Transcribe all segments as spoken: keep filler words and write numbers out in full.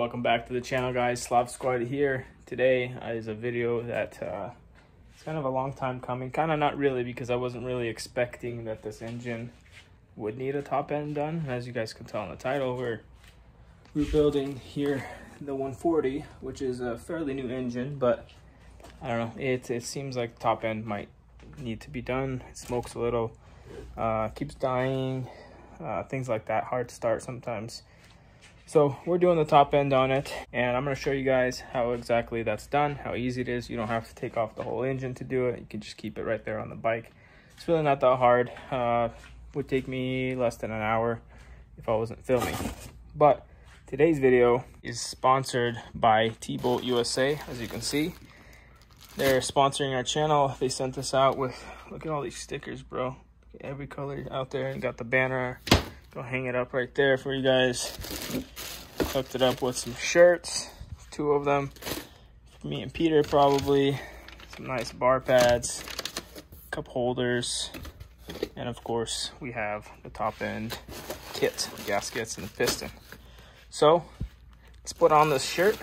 Welcome back to the channel, guys. Slav Squad here. Today is a video that uh, it's kind of a long time coming. Kind of not really, because I wasn't really expecting that this engine would need a top end done. As you guys can tell in the title, we're rebuilding here the one forty, which is a fairly new engine, but I don't know. It, it seems like the top end might need to be done. It smokes a little, uh, keeps dying, uh, things like that. Hard to start sometimes. So we're doing the top end on it, and I'm going to show you guys how exactly that's done, how easy it is. You don't have to take off the whole engine to do it. You can just keep it right there on the bike. It's really not that hard. Uh, would take me less than an hour if I wasn't filming. But today's video is sponsored by T-Bolt U S A, as you can see. They're sponsoring our channel. They sent us out with, look at all these stickers, bro. Every color out there, and got the banner. Go hang it up right there for you guys. Hooked it up with some shirts, two of them, me and Peter probably, some nice bar pads, cup holders, and of course we have the top end kit, the gaskets and the piston. So let's put on this shirt,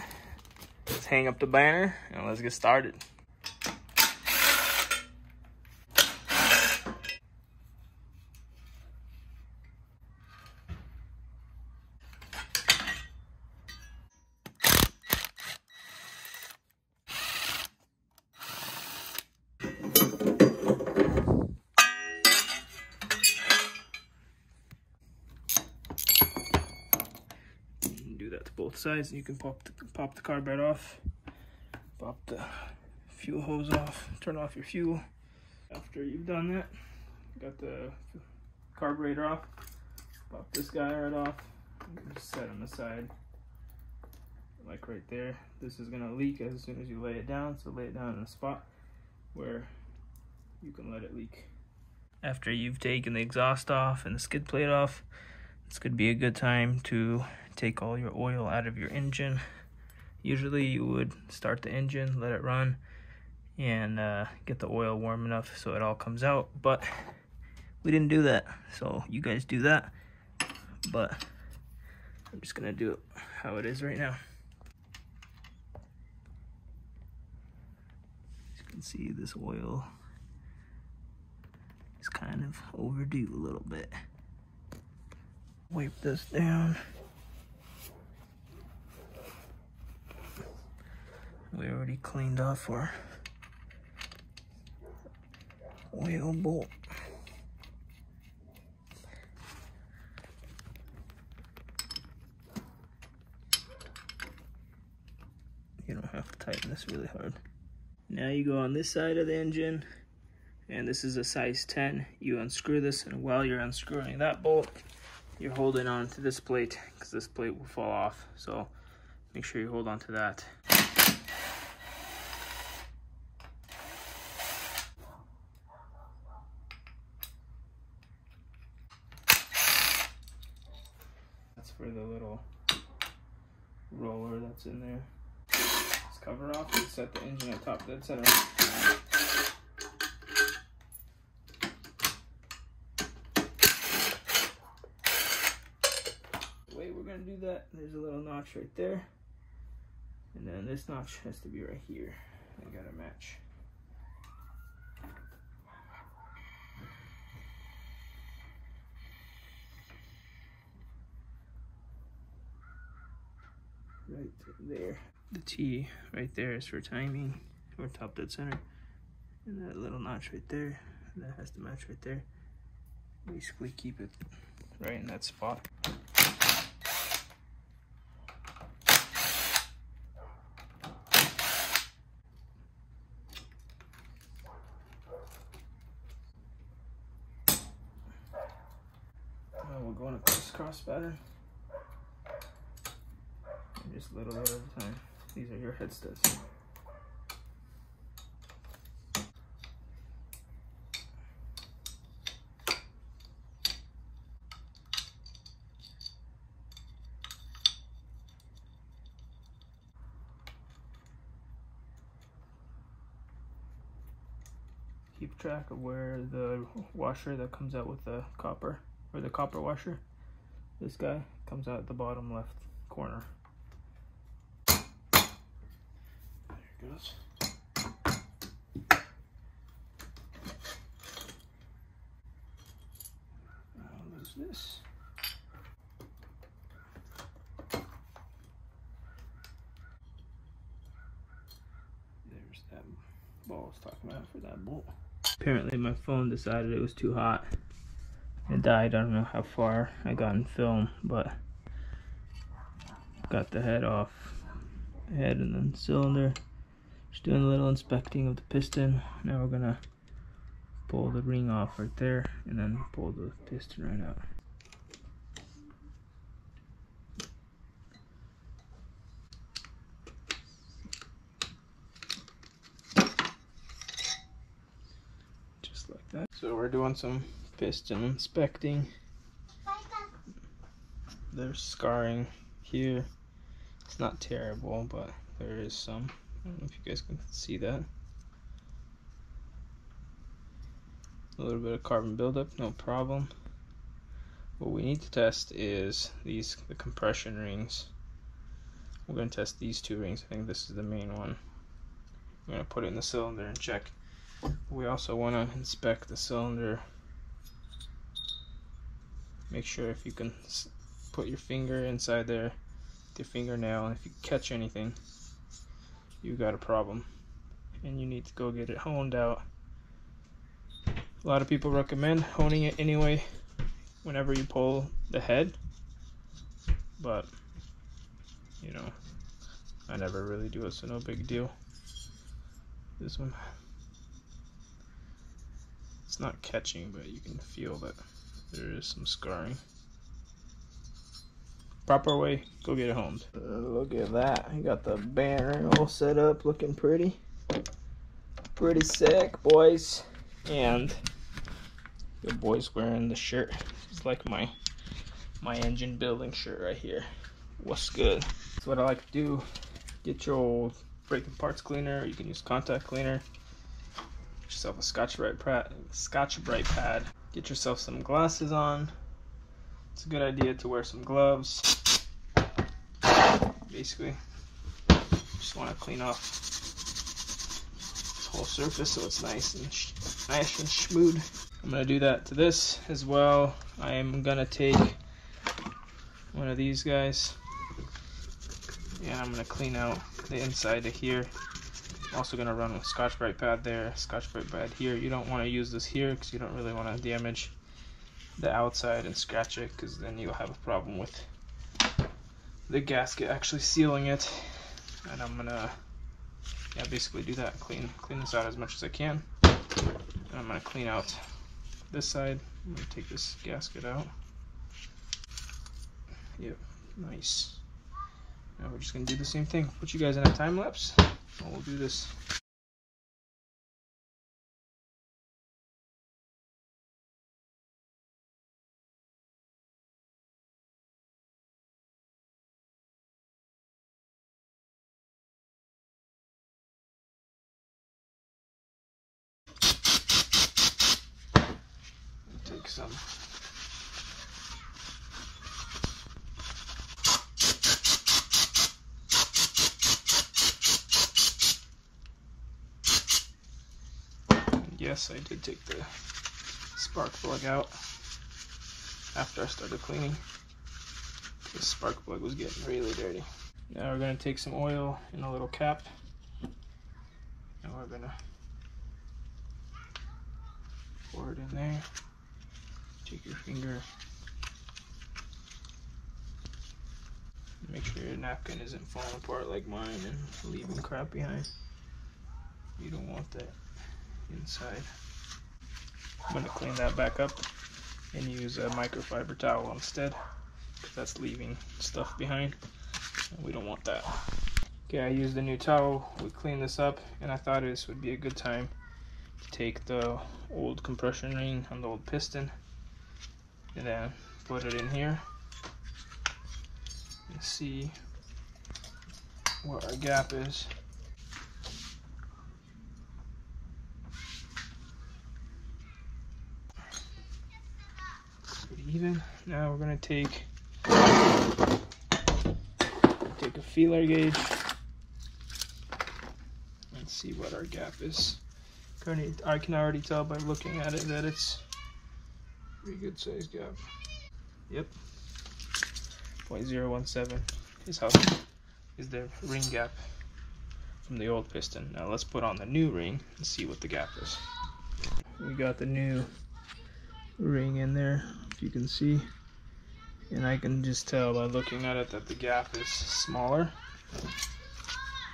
let's hang up the banner, and let's get started. Both sides, you can pop the, pop the carburet off, pop the fuel hose off, turn off your fuel. After you've done that, got the carburetor off, pop this guy right off, just set him aside, like right there. This is gonna leak as soon as you lay it down, so lay it down in a spot where you can let it leak. After you've taken the exhaust off and the skid plate off, this could be a good time to take all your oil out of your engine. Usually you would start the engine, let it run, and uh, get the oil warm enough so it all comes out, but we didn't do that. So you guys do that, but I'm just gonna do it how it is right now. As you can see, this oil is kind of overdue a little bit. Wipe this down. We already cleaned off our oil bolt. You don't have to tighten this really hard. Now you go on this side of the engine, and this is a size ten. You unscrew this, and while you're unscrewing that bolt, you're holding on to this plate, because this plate will fall off. So make sure you hold on to that. That's for the little roller that's in there. Let's cover off and set the engine on top dead center. Do that. There's a little notch right there, and then this notch has to be right here. I gotta match. Right there. The T right there is for timing, or top dead center, and that little notch right there, that has to match right there. Basically keep it right in that spot. We'll go in a crisscross pattern, and just a little bit at a time. These are your head studs. Keep track of where the washer that comes out with the copper, or the copper washer, this guy comes out at the bottom left corner. it goes. I'll lose this. There's that ball I was talking about for that bolt. Apparently my phone decided it was too hot. It died. I don't know how far I got in film, but got the head off. Head and then cylinder. Just doing a little inspecting of the piston. Now we're gonna pull the ring off right there and then pull the piston right out. Just like that. So we're doing some piston inspecting. There's scarring here. It's not terrible, but there is some. I don't know if you guys can see that. A little bit of carbon buildup, no problem. What we need to test is these the compression rings. We're going to test these two rings. I think this is the main one. I'm going to put it in the cylinder and check. We also want to inspect the cylinder. Make sure if you can put your finger inside there, your fingernail, and if you catch anything, you got a problem and you need to go get it honed out. A lot of people recommend honing it anyway whenever you pull the head, but you know, I never really do it, so no big deal. This one, it's not catching, but you can feel that there is some scarring. Proper way, go get it homed. Uh, look at that. I got the band ring all set up, looking pretty. Pretty sick, boys. And the boy's wearing the shirt. It's like my my engine building shirt right here. What's good? That's what I like to do. Get your old breaking parts cleaner. You can use contact cleaner. Get yourself a Scotch-Brite pad, Scotch-Brite pad. Get yourself some glasses on. It's a good idea to wear some gloves. Basically, just want to clean off this whole surface so it's nice and nice and smooth. I'm gonna do that to this as well. I am gonna take one of these guys and I'm gonna clean out the inside of here. I'm also gonna run with Scotch-Brite pad there, Scotch-Brite pad here. You don't want to use this here because you don't really want to damage the outside and scratch it, because then you'll have a problem with the gasket actually sealing it. And I'm gonna, yeah, basically do that, clean clean this out as much as I can. And I'm gonna clean out this side. I'm gonna take this gasket out. Yep, nice. Now we're just gonna do the same thing. Put you guys in a time lapse. We'll do this. Some yes, I did take the spark plug out after I started cleaning. The spark plug was getting really dirty. Now we're going to take some oil in a little cap and we're going to pour it in there. Take your finger. Make sure your napkin isn't falling apart like mine and leaving crap behind. You don't want that inside. I'm gonna clean that back up and use a microfiber towel instead, because that's leaving stuff behind and we don't want that. Okay, I used a new towel. We cleaned this up and I thought this would be a good time to take the old compression ring on the old piston and then put it in here and see what our gap is. Pretty even. Now we're going to take take a feeler gauge can see what our gap is. I can already tell by looking at it that it's a pretty good size gap. Yep, zero point zero one seven is how is the ring gap from the old piston. Now let's put on the new ring and see what the gap is. We got the new ring in there, if you can see, and I can just tell by looking at it that the gap is smaller.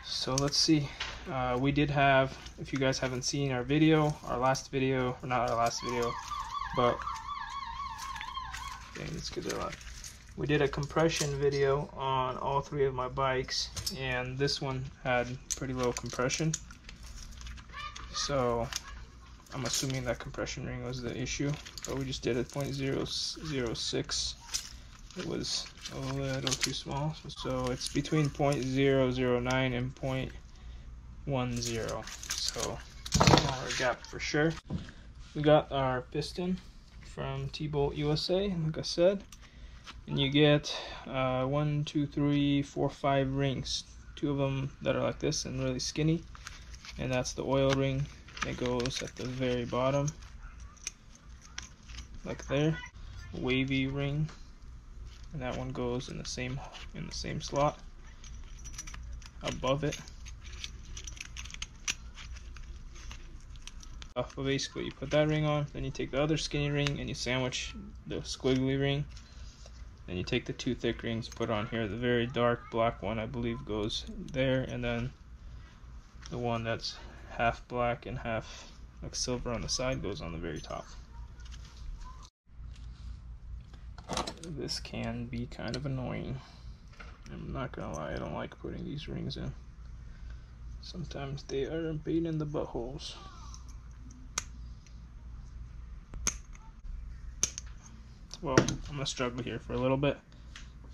So let's see. Uh, we did have, if you guys haven't seen our video, our last video, or not our last video, but dang, let's get it out. We did a compression video on all three of my bikes, and this one had pretty low compression. So I'm assuming that compression ring was the issue, but we just did it zero point zero zero six. It was a little too small, so it's between zero point zero zero nine and zero point one zero, so smaller gap for sure. We got our piston from T-Bolt U S A, like I said, and you get uh, one, two, three, four, five rings. Two of them that are like this and really skinny, and that's the oil ring that goes at the very bottom, like there. Wavy ring, and that one goes in the same in the same slot above it. Uh, but basically you put that ring on, then you take the other skinny ring and you sandwich the squiggly ring, then you take the two thick rings, put on here. The very dark black one I believe goes there, and then the one that's half black and half like silver on the side goes on the very top. This can be kind of annoying, I'm not gonna lie. I don't like putting these rings in. Sometimes they are a pain in the buttholes. Well, I'm gonna struggle here for a little bit,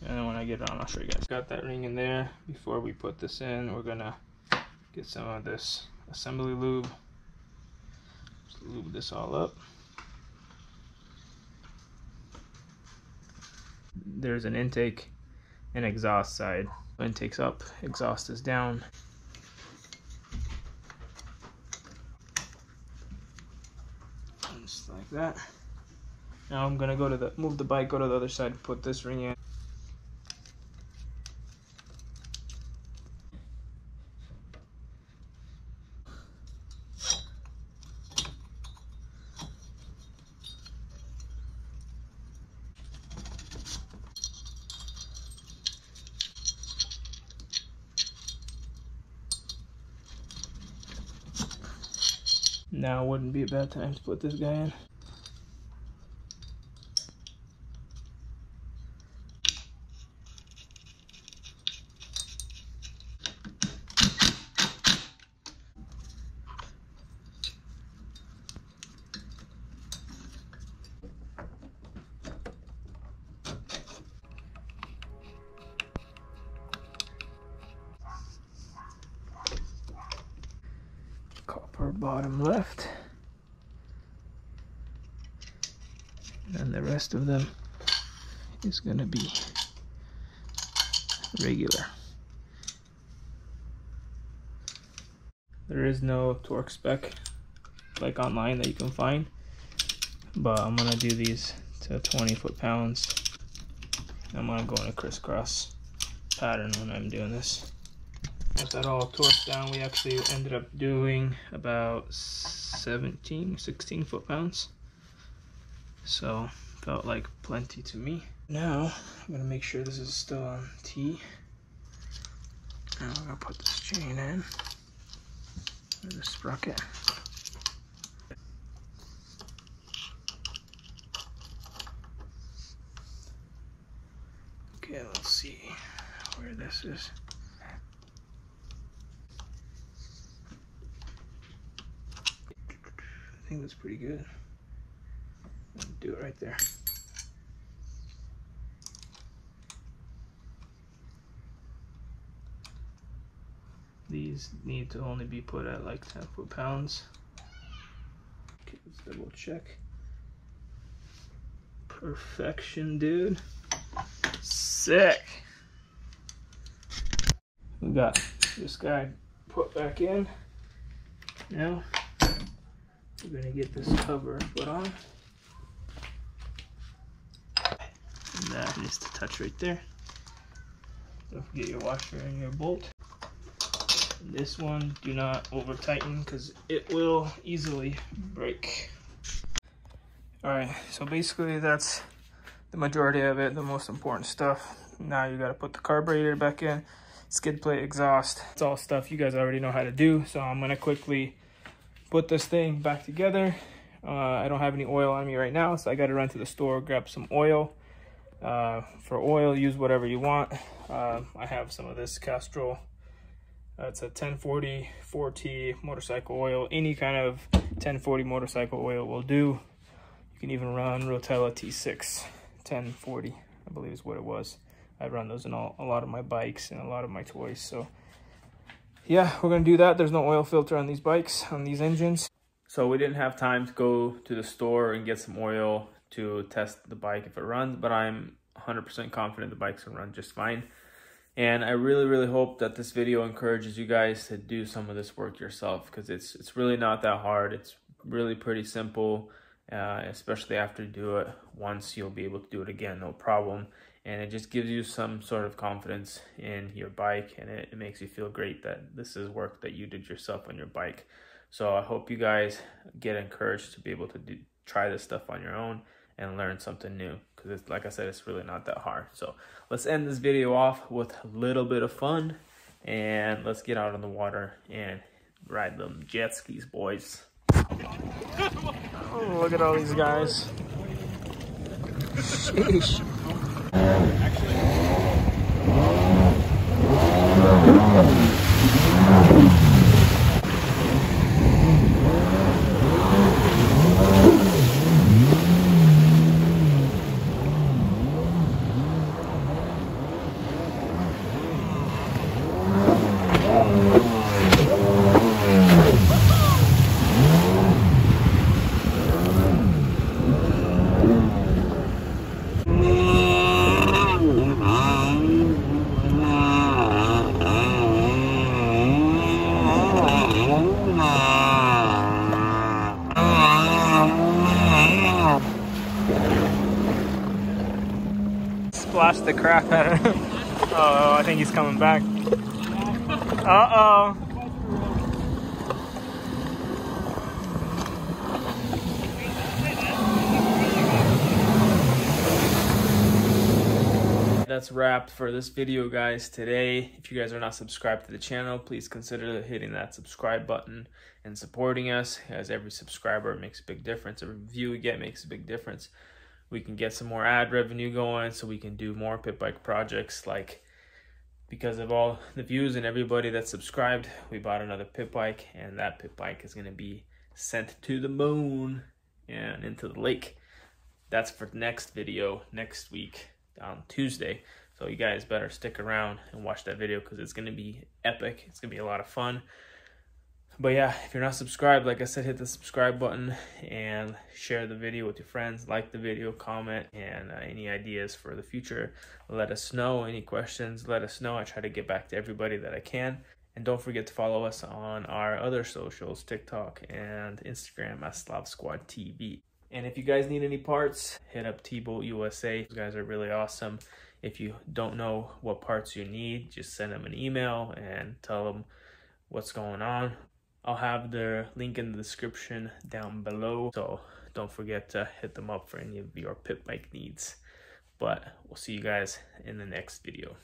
and then when I get it on, I'll show you guys. Got that ring in there. Before we put this in, we're gonna get some of this assembly lube. Just lube this all up. There's an intake and exhaust side. Intake's up, exhaust is down. Just like that. Now I'm gonna go to the move the bike, go to the other side, put this ring in. Now wouldn't be a bad time to put this guy in. Bottom left, and the rest of them is going to be regular. There is no torque spec like online that you can find, but I'm going to do these to twenty foot pounds. I'm going to go in a crisscross pattern when I'm doing this. With that all torqued down, we actually ended up doing about seventeen, sixteen foot pounds. So felt like plenty to me. Now I'm gonna make sure this is still on T. Now I'm gonna put this chain in, or the sprocket. Okay, let's see where this is. I think that's pretty good. Do it right there. These need to only be put at like ten foot pounds. Okay, let's double check. Perfection, dude. Sick. We got this guy put back in. Now we're going to get this cover put on. And that is the touch right there. Don't forget your washer and your bolt. And this one, do not over tighten because it will easily break. Alright, so basically that's the majority of it, the most important stuff. Now you gotta put the carburetor back in, skid plate, exhaust. It's all stuff you guys already know how to do. So I'm gonna quickly put this thing back together. Uh, I don't have any oil on me right now, so I gotta run to the store, grab some oil. Uh, for oil, use whatever you want. Uh, I have some of this Castrol. Uh, it's a ten forty four T motorcycle oil. Any kind of ten forty motorcycle oil will do. You can even run Rotella T six ten forty, I believe is what it was. I run those in all, a lot of my bikes and a lot of my toys. So yeah, we're gonna do that. There's no oil filter on these bikes, on these engines. So we didn't have time to go to the store and get some oil to test the bike if it runs, but I'm one hundred percent confident the bike's gonna run just fine. And I really, really hope that this video encourages you guys to do some of this work yourself, because it's, it's really not that hard. It's really pretty simple, uh, especially after you do it once, you'll be able to do it again, no problem. And it just gives you some sort of confidence in your bike, and it, it makes you feel great that this is work that you did yourself on your bike. So I hope you guys get encouraged to be able to do, try this stuff on your own and learn something new, because it's, like I said, it's really not that hard. So let's end this video off with a little bit of fun, and let's get out on the water and ride them jet skis, boys. Oh, look at all these guys. Sheesh. Actually. Splashed the crap out of him. Uh oh, I think he's coming back. Uh oh. That's wrapped for this video, guys, today. If you guys are not subscribed to the channel, please consider hitting that subscribe button and supporting us, as every subscriber makes a big difference. Every view we get makes a big difference. We can get some more ad revenue going, so we can do more pit bike projects. Like, because of all the views and everybody that's subscribed, we bought another pit bike, and that pit bike is going to be sent to the moon and into the lake. That's for next video next week on Tuesday. So you guys better stick around and watch that video, because it's going to be epic. It's going to be a lot of fun. But yeah, if you're not subscribed, like I said, hit the subscribe button and share the video with your friends. Like the video, comment, and uh, any ideas for the future, let us know. Any questions, let us know. I try to get back to everybody that I can. And don't forget to follow us on our other socials, TikTok and Instagram at SlavSquadTV. And if you guys need any parts, hit up T-Bolt U S A. Those guys are really awesome. If you don't know what parts you need, just send them an email and tell them what's going on. I'll have their link in the description down below. So don't forget to hit them up for any of your pit bike needs. But we'll see you guys in the next video.